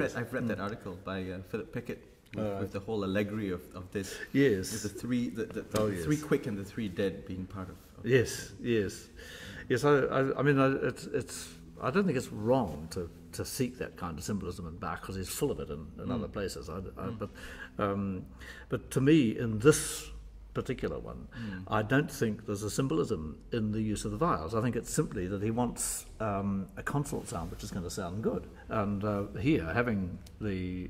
I've read that article by Philip Pickett with the whole allegory of this. Yes. With the three quick and the three dead being part of yes, yes, yes. I mean, I don't think it's wrong to seek that kind of symbolism in Bach, because he's full of it in other places. But to me, in this particular one, I don't think there's a symbolism in the use of the viols. I think it's simply that he wants a consonant sound which is going to sound good. And here, having the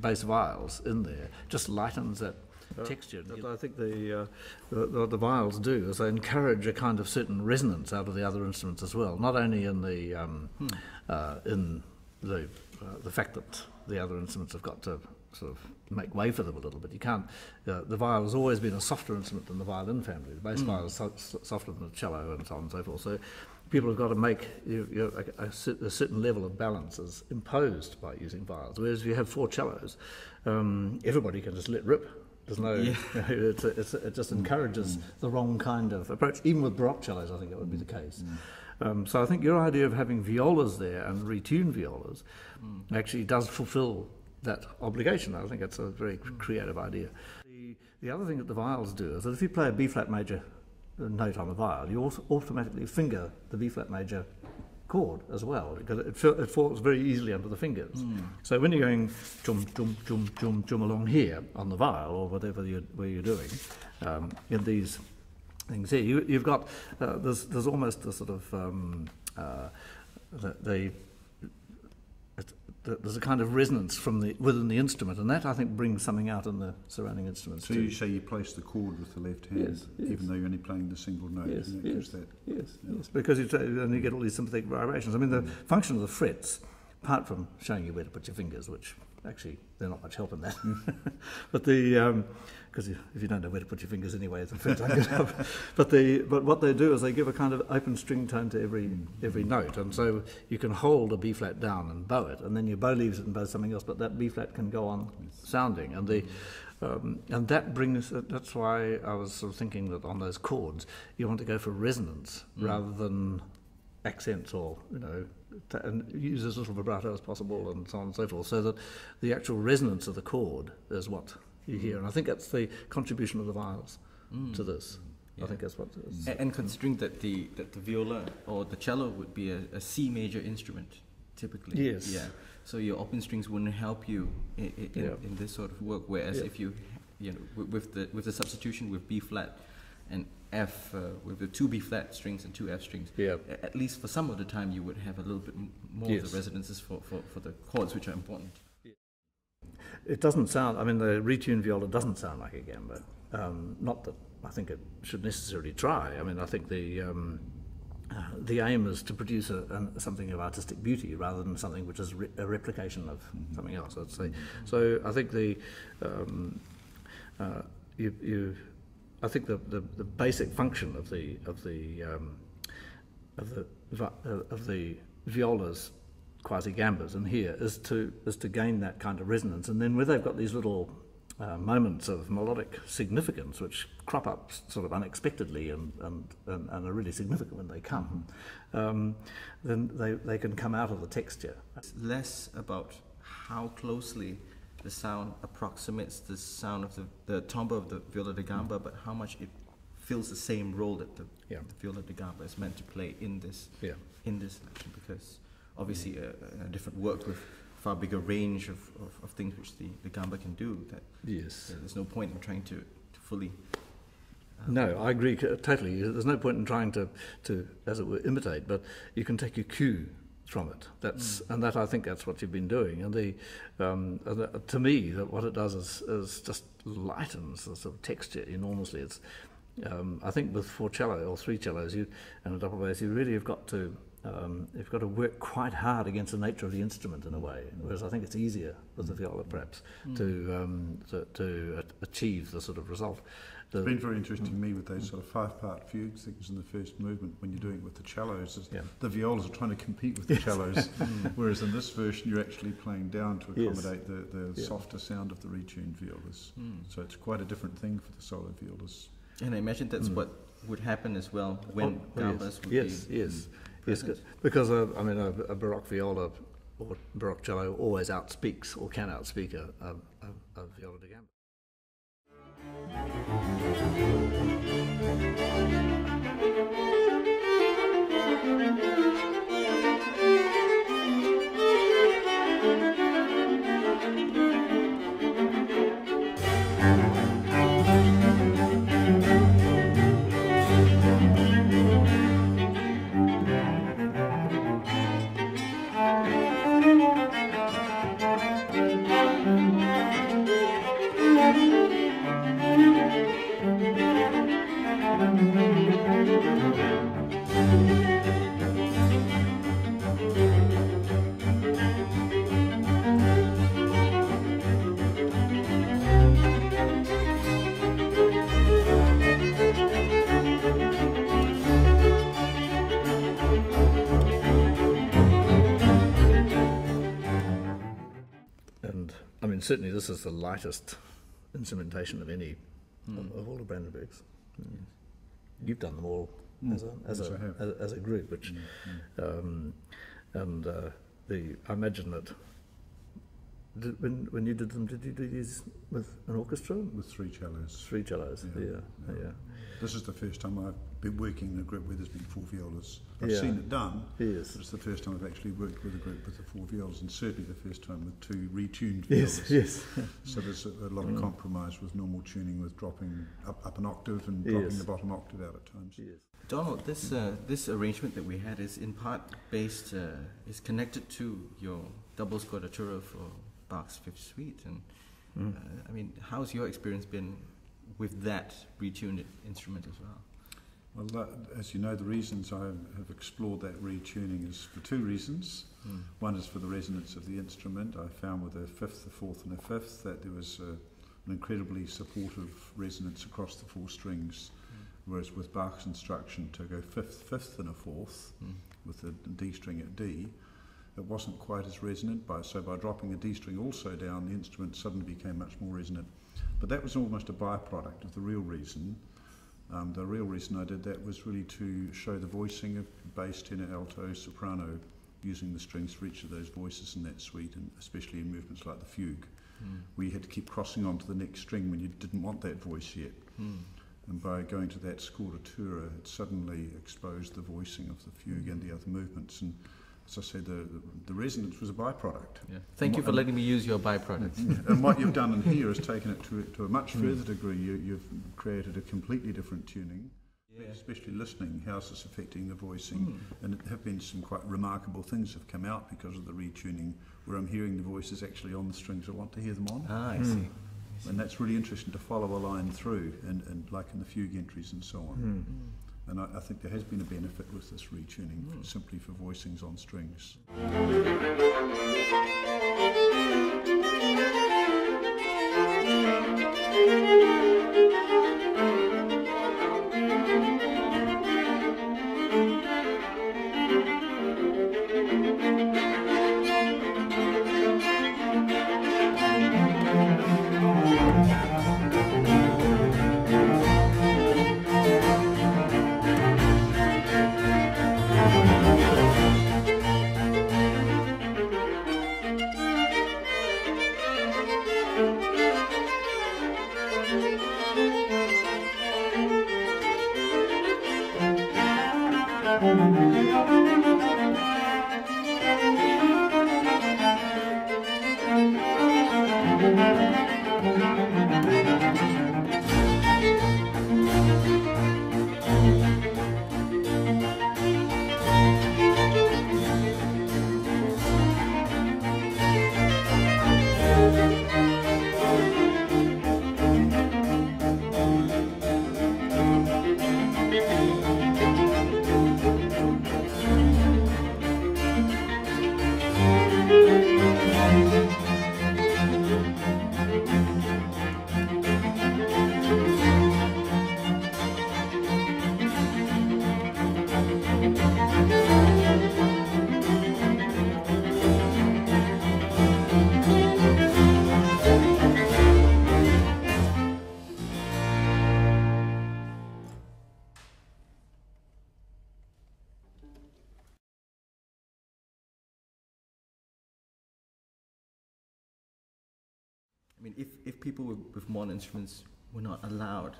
bass viols in there just lightens that texture. I think the viols do is they encourage a kind of certain resonance out of the other instruments as well, not only in the fact that the other instruments have got to sort of make way for them a little bit. You can't. The viol has always been a softer instrument than the violin family. The bass viol is softer than the cello, and so on and so forth. So people have got to make a certain level of balance is imposed by using viols. Whereas if you have four cellos, everybody can just let rip. There's no. Yeah. It just encourages the wrong kind of approach. Even with baroque cellos, I think it would be the case. So I think your idea of having violas there and retuned violas actually does fulfil that obligation. I think it's a very creative idea. The other thing that the viols do is that if you play a B-flat major note on a viol, you also automatically finger the B-flat major chord as well, because it falls very easily under the fingers. So when you're going chum, chum, chum, chum, chum along here on the viol or whatever you're doing, in these things here, you've got, there's almost a sort of, there's a kind of resonance from within the instrument, and that I think brings something out in the surrounding instruments. So too. You say you place the chord with the left hand, yes, yes. Even though you're only playing the single note. Yes, and yes, that, yes, yeah. Yes. Because you get all these sympathetic vibrations. I mean, the function of the frets, apart from showing you where to put your fingers, which actually they're not much help in that, but because if you don't know where to put your fingers anyway, the frets aren't good enough. But what they do is they give a kind of open string tone to every note, and so you can hold a B flat down and bow it, and then you bow leaves it and bow something else, but that B flat can go on sounding, and the and that brings. That's why I was sort of thinking that on those chords you want to go for resonance rather than accents or and use as little vibrato as possible and so on and so forth, so that the actual resonance of the chord is what you hear. And I think that's the contribution of the viols to this. Yeah. I think that's what it is. And considering that the viola or the cello would be a C major instrument typically. Yes. Yeah. So your open strings wouldn't help you in this sort of work, whereas if with the substitution with B flat and F with the two B flat strings and two F strings. Yeah. At least for some of the time, you would have a little bit more of the resonances for the chords, which are important. It doesn't sound. I mean, the retuned viola doesn't sound like a gamba. Not that I think it should necessarily try. I mean, I think the aim is to produce something of artistic beauty rather than something which is a replication of something else, I'd say. So I think the basic function of the viola's quasi gambas in here is to gain that kind of resonance, and then where they've got these little moments of melodic significance which crop up sort of unexpectedly and are really significant when they come, then they can come out of the texture. It's less about how closely the sound approximates the sound of the timbre of the viola da gamba, but how much it fills the same role that the viola da gamba is meant to play in this selection, because obviously a different work with far bigger range of things which the gamba can do. That there's no point in trying to fully. No, I agree totally. There's no point in trying to as it were imitate, but you can take your cue from it. That's and that I think that's what you've been doing. And to me, that what it does is just lightens the sort of texture enormously. It's I think with four cello or three cellos and a double bass, you really have got to work quite hard against the nature of the instrument in a way. Whereas I think it's easier with the viola perhaps to achieve the sort of result. It's been very interesting to me with those sort of five-part fugue things in the first movement when you're doing it with the cellos. The violas are trying to compete with the cellos, whereas in this version you're actually playing down to accommodate the softer sound of the retuned violas. So it's quite a different thing for the solo violas. And I imagine that's what would happen as well when gambas would be present. Because, I mean, a Baroque viola or baroque cello always outspeaks or can outspeak a viola da gamba. I mean, certainly this is the lightest instrumentation of any of all the Brandenburgs. Mm. You've done them all as a group, which I imagine that when you did them, did you do these with an orchestra? With three cellos. Three cellos. Yeah. Yeah. This is the first time I've been working in a group where there's been four violas. I've seen it done, but it's the first time I've actually worked with a group with the four violas, and certainly the first time with two retuned violas. Yes. So there's a lot of compromise with normal tuning, with dropping up an octave and dropping the bottom octave out at times. Yes. Donald, this arrangement that we had is in part based, is connected to your double scordatura for Bach's Fifth Suite, and I mean, how's your experience been with that retuned instrument as well? Well, as you know, the reasons I have explored that retuning is for two reasons. One is for the resonance of the instrument. I found with a fifth, a fourth and a fifth that there was an incredibly supportive resonance across the four strings, whereas with Bach's instruction to go fifth, fifth and a fourth with the D string at D, it wasn't quite as resonant, so by dropping a D string also down, the instrument suddenly became much more resonant. But that was almost a byproduct of the real reason. The real reason I did that was really to show the voicing of bass, tenor, alto, soprano, using the strings for each of those voices in that suite, and especially in movements like the fugue, where you had to keep crossing onto the next string when you didn't want that voice yet. And by going to that scordatura, it suddenly exposed the voicing of the fugue and the other movements. And as I said, the resonance was a byproduct. Yeah. Thank you for letting me use your byproduct. And what you've done in here is taken it to a much further degree. You've created a completely different tuning, especially listening, how's this affecting the voicing. And there have been some quite remarkable things have come out because of the retuning, where I'm hearing the voices actually on the strings I want to hear them on. Ah, I see. And that's really interesting to follow a line through, and like in the fugue entries and so on. And I think there has been a benefit with this retuning, simply for voicings on strings. I mean, if people with modern instruments were not allowed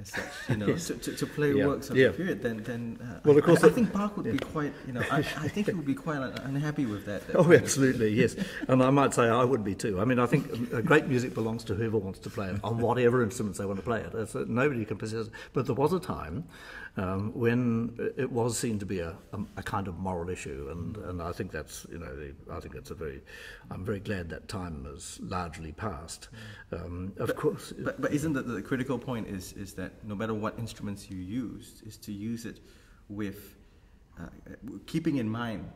as such, you know, to play works of the period, then well, of course I think Bach would be quite, you know, I think he would be quite unhappy with that. Oh, absolutely, yes. And I might say I would be too. I mean, I think great music belongs to whoever wants to play it, on whatever instruments they want to play it. It's, nobody can possess it. But there was a time when it was seen to be a kind of moral issue, and I think that's, you know, I think that's a very, I'm very glad that time has largely passed. But isn't the critical point is that no matter what instruments you use, is to use it with keeping in mind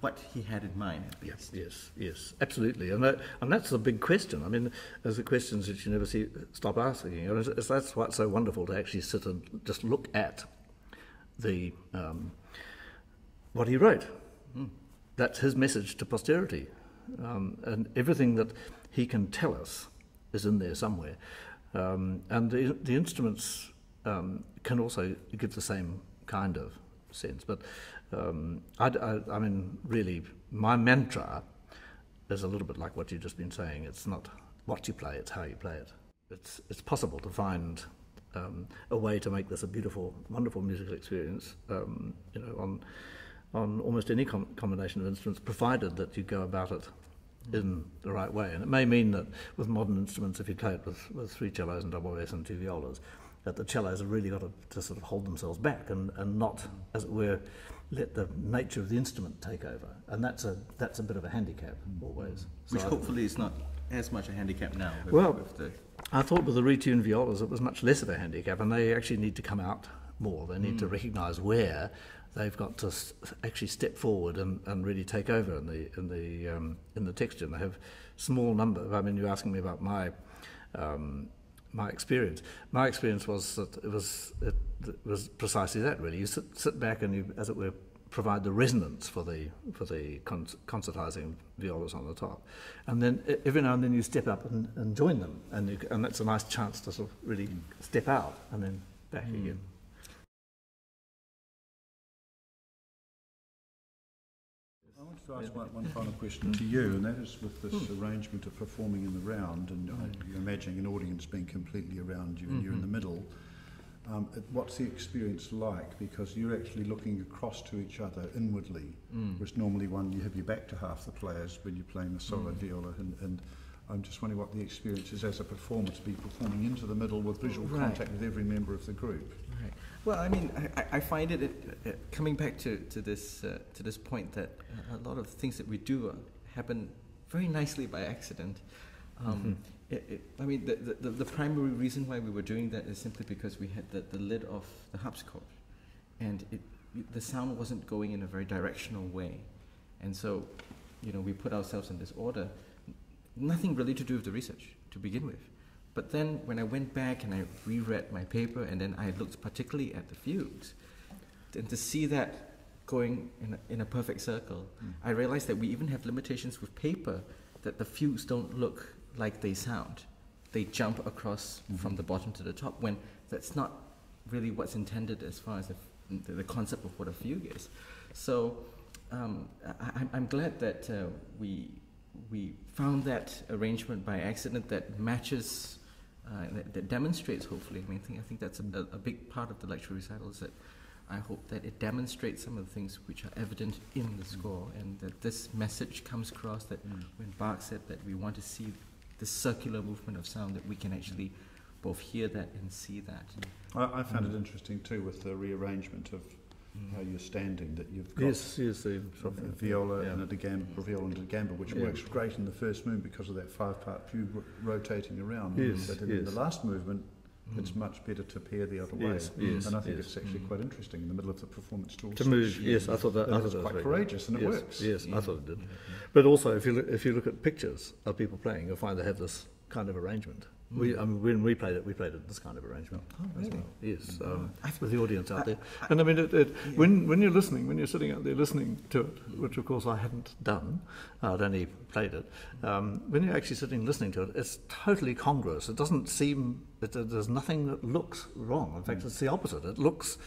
what he had in mind. Yes, yes, yes, absolutely. And that's the big question. I mean, there's the questions that you never stop asking. You know, that's why it's so wonderful to actually sit and just look at the what he wrote. Mm. That's his message to posterity, and everything that he can tell us is in there somewhere. And the instruments can also give the same kind of sense. But I mean, really, my mantra is a little bit like what you've just been saying. It's not what you play, it's how you play it. It's possible to find a way to make this a beautiful, wonderful musical experience, you know, on almost any combination of instruments, provided that you go about it in the right way. And it may mean that with modern instruments, if you play it with three cellos and double bass and two violas, that the cellos have really got to sort of hold themselves back and not, as it were, let the nature of the instrument take over. And that's a bit of a handicap always. Which so hopefully is not as much a handicap now. I thought with the retuned violas it was much less of a handicap, and they actually need to come out more. They need to recognise where they've got to actually step forward and really take over in the texture. And they have small number. I mean, you're asking me about my my experience. My experience was that it was precisely that. Really, you sit back and you, as it were, provide the resonance for the concertizing violas on the top, and then every now and then you step up and join them, and that's a nice chance to sort of really step out and then back again. To ask one final question to you, and that is with this arrangement of performing in the round, and you're imagining an audience being completely around you and you're in the middle. What's the experience like? Because you're actually looking across to each other inwardly, whereas normally you have your back to half the players when you're playing the solo viola, and I'm just wondering what the experience is as a performer to be performing into the middle with visual contact with every member of the group. Right. Well, I mean, I find it coming back to this point that a lot of things that we do happen very nicely by accident. I mean, the primary reason why we were doing that is simply because we had the lid of the harpsichord, and the sound wasn't going in a very directional way, and so, you know, we put ourselves in this order. Nothing really to do with the research to begin with. But then when I went back and I reread my paper, and then I looked particularly at the fugues, and to see that going in a perfect circle, I realized that we even have limitations with paper, that the fugues don't look like they sound. They jump across from the bottom to the top, when that's not really what's intended as far as the concept of what a fugue is. So I'm glad that we found that arrangement by accident that matches, that demonstrates, hopefully. I mean, I think that's a big part of the lecture recital, is that I hope that it demonstrates some of the things which are evident in the score, and that this message comes across, that when Bach said that we want to see the circular movement of sound, that we can actually both hear that and see that. I found it interesting too with the rearrangement of how you're standing, that you've got viola and a gamba, which works great in the first movement because of that five-part fugue rotating around. Yes, but in the last movement, it's much better to pair the other way. Yes, and I think it's actually quite interesting in the middle of the performance to move. Yes, I thought that was quite courageous, and it works. Yes, I thought it did. But also, if you look at pictures of people playing, you'll find they have this kind of arrangement. I mean, when we played it this kind of arrangement. Oh, really? Well. Yes, with the audience out there. And I mean, when you're listening, when you're sitting out there listening to it, which of course I hadn't done, I'd only played it, when you're actually sitting listening to it, it's totally congruous. It doesn't seem, there's nothing that looks wrong. In fact, it's the opposite. It looks,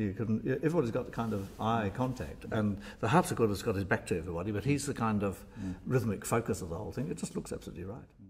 everybody's got the kind of eye contact, and the harpsichord has got his back to everybody, but he's the kind of rhythmic focus of the whole thing. It just looks absolutely right.